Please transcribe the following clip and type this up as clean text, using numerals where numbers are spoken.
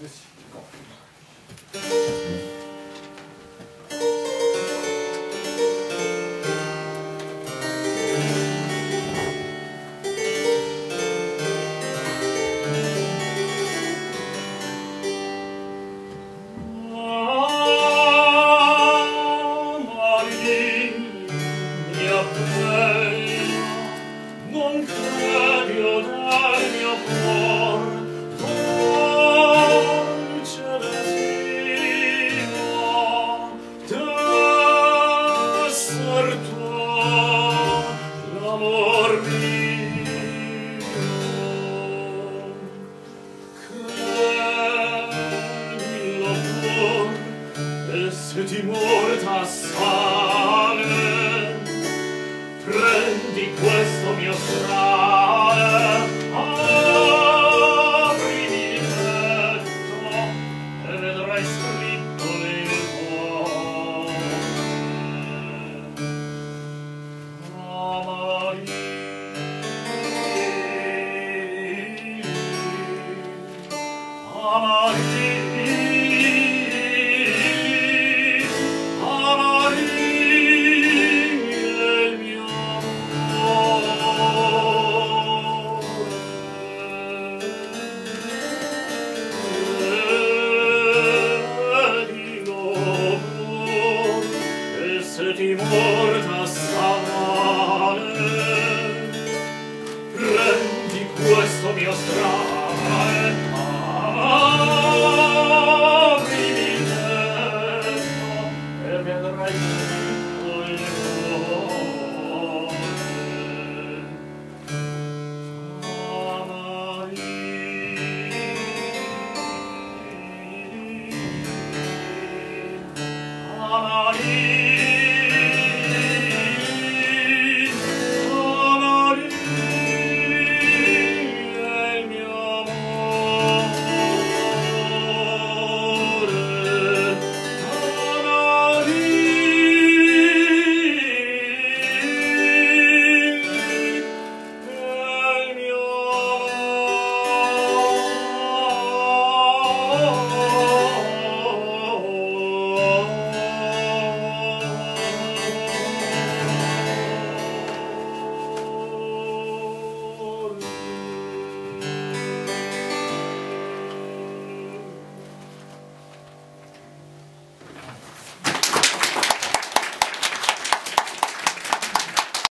This ti morta sale, prendi questo mio strano.